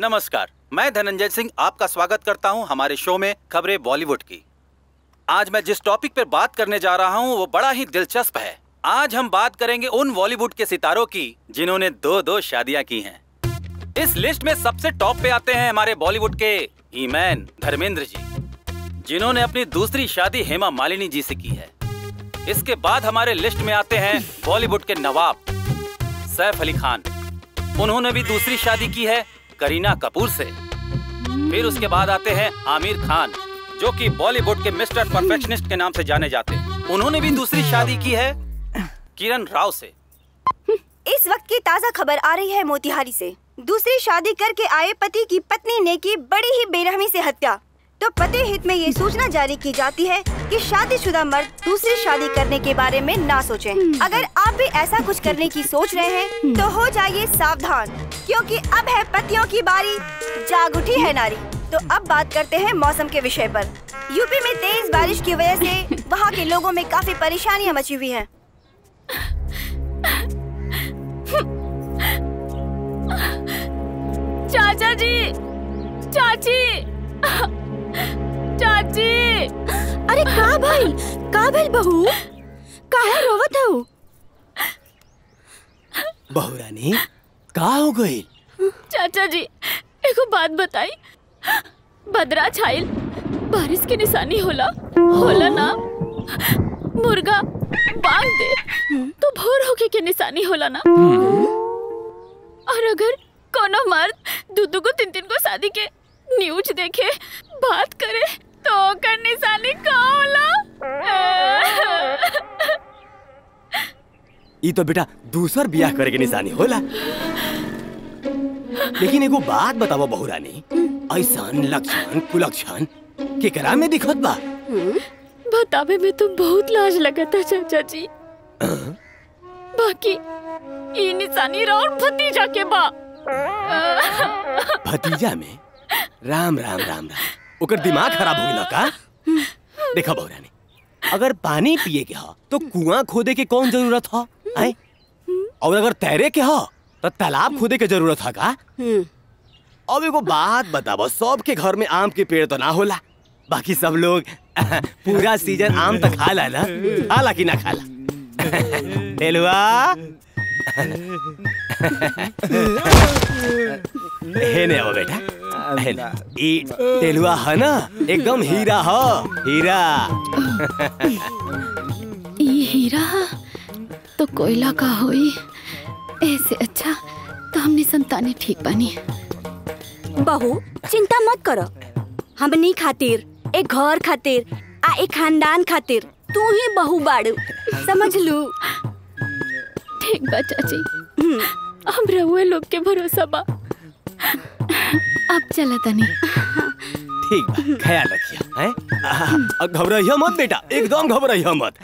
नमस्कार, मैं धनंजय सिंह आपका स्वागत करता हूं हमारे शो में खबरें बॉलीवुड की। आज मैं जिस टॉपिक पर बात करने जा रहा हूं वो बड़ा ही दिलचस्प है। आज हम बात करेंगे उन बॉलीवुड के सितारों की जिन्होंने 2-2 शादियां की हैं। इस लिस्ट में सबसे टॉप पे आते हैं हमारे बॉलीवुड के हीमैन धर्मेंद्र जी, जिन्होंने अपनी दूसरी शादी हेमा मालिनी जी से की है। इसके बाद हमारे लिस्ट में आते हैं बॉलीवुड के नवाब सैफ अली खान, उन्होंने भी दूसरी शादी की है करीना कपूर से। फिर उसके बाद आते हैं आमिर खान, जो कि बॉलीवुड के मिस्टर परफेक्शनिस्ट के नाम से जाने जाते हैं। उन्होंने भी दूसरी शादी की है किरण राव से। इस वक्त की ताज़ा खबर आ रही है मोतिहारी से। दूसरी शादी करके आए पति की पत्नी ने की बड़ी ही बेरहमी से हत्या। तो पति हित में ये सूचना जारी की जाती है कि शादीशुदा मर्द दूसरी शादी करने के बारे में ना सोचें। अगर आप भी ऐसा कुछ करने की सोच रहे हैं तो हो जाइए सावधान, क्योंकि अब है पतियों की बारी, जाग उठी है नारी। तो अब बात करते हैं मौसम के विषय पर। यूपी में तेज बारिश की वजह से वहाँ के लोगों में काफी परेशानियाँ मची हुई हैं। चाचा जी, चाची, अरे का भाई बहू काहे रोवत हो? बहू रानी का हो गई? चाचा जी एको बात बताई, बदरा छाइल बारिश के निशानी होला ना, मुर्गा बांग दे तो भोर होके के निशानी होला ना। और अगर कोनो मर्द दूदू को तीन को शादी के न्यूज देखे बात करे तो कर निशानी का होला? ये तो बेटा दूसर ब्याह करे के निशानी होला। लेकिन एगो बात बताओ बहू रानी, ऐसन लक्षण कुलक्षण केकरा में दिखत बा? बतावे में तो बहुत लाज लगता चाचा जी। बाकी ये निशानी राउर भतीजा के बा। भतीजा में राम राम राम राम, ओकर दिमाग खराब हो गया का? देखा बहू रानी, अगर पानी पिए के हो तो कुआं खोदे के कौन जरूरत हो? और अगर तैरे के हो तो तालाब खोदे के जरूरत है का? अब एगो बात बताओ, सबके घर में आम के पेड़ तो ना होला? बाकी सब लोग पूरा सीजन आम तो खा ला ना, खाला कि ना खाला? हे ने आओ बेटा, तेलुआ है ना, एकदम हीरा हो, हीरा। ये हीरा तो कोयला का होई, ऐसे अच्छा तो हमने संताने ठीक बनी। बहू चिंता मत करो, हमनी खातिर, एक घर खातिर आ एक खानदान खातिर तू ही बहू बाड़ू, समझ लू। ठीक बा चाची, हम रहुए लोग के भरोसा बा। अब चला तनी, ठीक बा, ख्याल रखिया। घबराइया मत बेटा, एकदम घबराइया मत।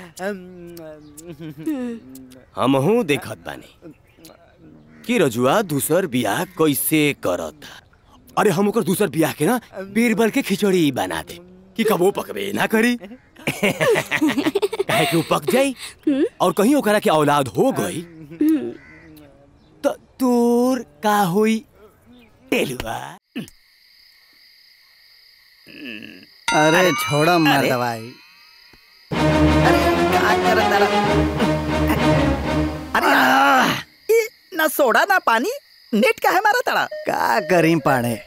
हमहू देखत बानी कि रजुआ दूसर ब्याह कैसे करता। अरे हम ओकर दूसर ब्याह के ना बीरबल के खिचड़ी बना दे कि कबो पकबे ना करी। काहे कि वो पक जाई और कहीं ओकरा के औलाद हो गई तो तोर का हुई तेलुआ? अरे छोड़ो मत दवाई। अरे क्या कर रहा? अरे ना सोडा ना पानी, नेट का है मारा तड़ा। क्या करीं पाड़े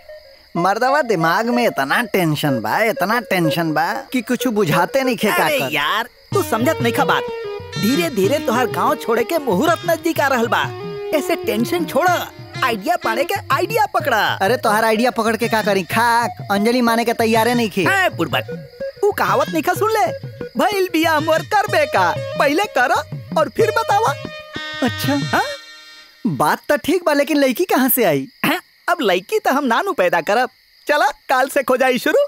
मर्दवा, दिमाग में इतना टेंशन बा कि कुछ बुझाते नहीं खे। अरे यार तू समझत नहीं खा बात, धीरे धीरे तुहार गांव छोड़े के मुहूर्त नजदीक आ रहल बा। ऐसे टेंशन छोड़ा, आइडिया पाने के आइडिया पकड़ा। अरे तोहर आइडिया पकड़ के का करी? खाक अंजलि माने के तैयारे नहीं खे। वो कहावत नहीं खा, सुन ले भइल बिया मोर करबे का, पहले करो और फिर बतावा। अच्छा हा? बात तो ठीक बा, लेकिन लड़की कहाँ से आई? अब लड़की तो हम नानू पैदा करब, चला काल से खोजाई शुरू।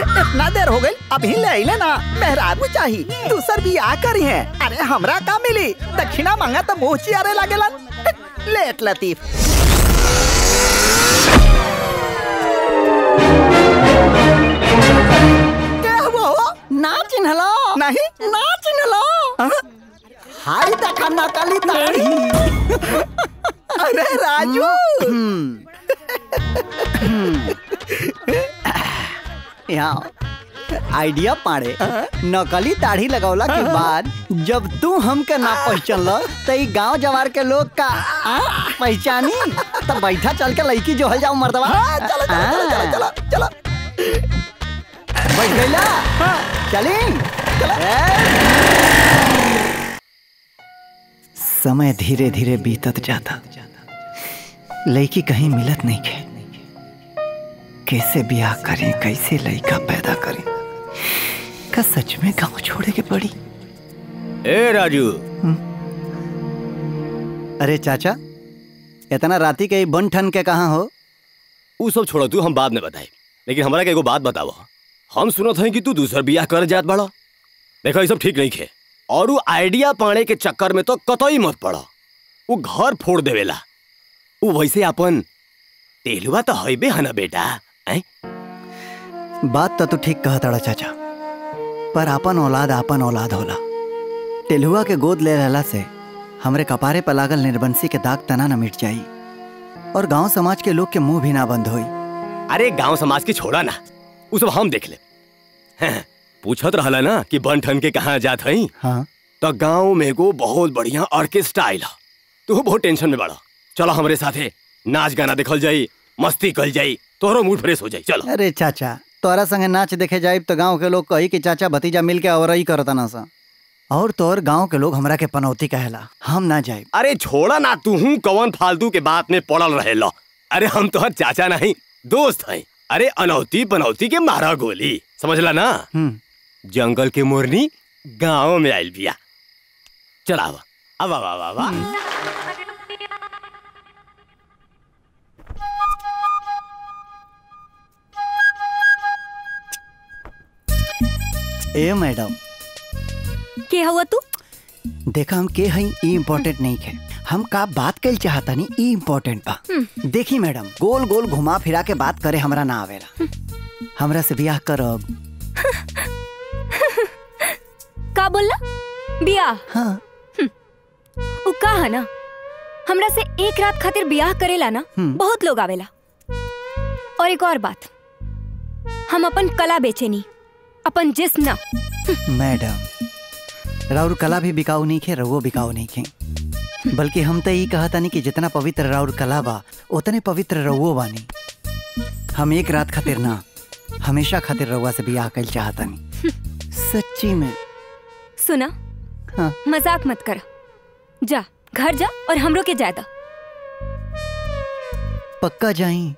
इतना देर हो गई, अभी ले आई ना, मेहरारू चाही दूसर भी आ करी है। अरे हमरा का मिली, दक्षिणा मांगा तो मुँह चियारे लागेला। लेट लतीफ। क्या हुआ? ना चिन्हलो? नहीं ना चिन्हलो। हाय देखा ना काली तारी। अरे राजू आइडिया पाड़े नकली दाढ़ी लगौला के बाद जब तू हमके ना पहचानल तो गांव जवार के लोग का पहचानी तो बैठा चल के लड़की जोहल जाओ मर्दवा। चलो चलो चलो बैठ गईला चली। समय धीरे धीरे बीतत जाता, लड़की कहीं मिलत नहीं है। कैसे ब्याह करें, कैसे लड़का पैदा करें का सच में गाँव छोड़े के पड़ी। ए राजू, अरे चाचा इतना राती के बन ठन के कहाँ हो? वो सब छोड़ तू, हम बाद में बताए, लेकिन हमारा के एगो बात बताओ। हम सुनत हैं कि तू दूसर ब्याह कर जात बड़ा। देखो ये सब ठीक नहीं है और वो आइडिया पाने के चक्कर में तो कतई मत पड़ा। वो घर फोड़ देवेला। वो वैसे अपन तेलुआ तो है बे हना बेटा। बात तो ठीक कहत रहा चाचा, पर आपन औलाद होला। तेलुआ के गोद ले रहला से हमरे कपारे पर लागल निर्बंसी के दाग तना न मिट जाई और गांव समाज के लोग के मुंह भी ना बंद होई। अरे गांव समाज की छोड़ा ना, वो सब हम देख ले। हाँ, पूछत रहला ना कि बन ठन के कहाँ जात हई। हाँ। तो गाँव में एगो बहुत बढ़िया ऑर्केस्ट्रा आइल। तू बहुत टेंशन में बड़ा। चलो हमरे साथे नाच गाना देखल जाई, मस्ती कल जाई, तोहरो मूड फ्रेश हो जाई। चलो। अरे चाचा तोहरा संगे नाच देखे जाए तो गाँव के लोग कही कि चाचा भतीजा मिल के औरई करता ना सा, और तोहर गाँव के लोग हमरा के पनौती कहला, हम ना जाए। अरे छोड़ा ना तू, हूँ कौन फालतू के बात में पड़ल रहेला। अरे हम तोहर चाचा नहीं दोस्त हैं। अरे अनौती पनौती के मारा गोली, समझला ना। जंगल के मोरनी गाँव में आयल बिया। चला ए मैडम के हुआ तू? देखा हम के हई ई इम्पोर्टेंट नहीं है, हम का बात कल चाहता नहीं ई इम्पोर्टेंट बा। देखी मैडम गोल गोल घुमा फिरा के बात करे हमरा ना आवेला। हमरा से ब्याह करब। का बोला ब्याह? हाँ। उ का है ना, हमरा से एक रात खातिर ब्याह करेला ना बहुत लोग आवेला। और एक और बात, हम अपन कला बेचे नहीं, अपन जिस्म ना। मैडम राउर कला भी बिकाऊ नहीं है, रवो बिकाऊ नहीं है, बल्कि हम तो ये कहता नहीं कि जितना पवित्र राउर कला बा उतने पवित्र रवो बानी। हम एक रात खातिर ना हमेशा खातिर रवा से ब्याह कइल चाहता नहीं। सच्ची में सुना। हाँ। मजाक मत कर, जा घर जा और हमरो के जायदा। पक्का जाई?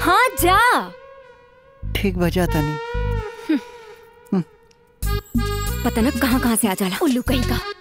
हाँ जा। ठीक बजा तानी, पता न कहाँ कहाँ से आ जाला उल्लू कहीं का।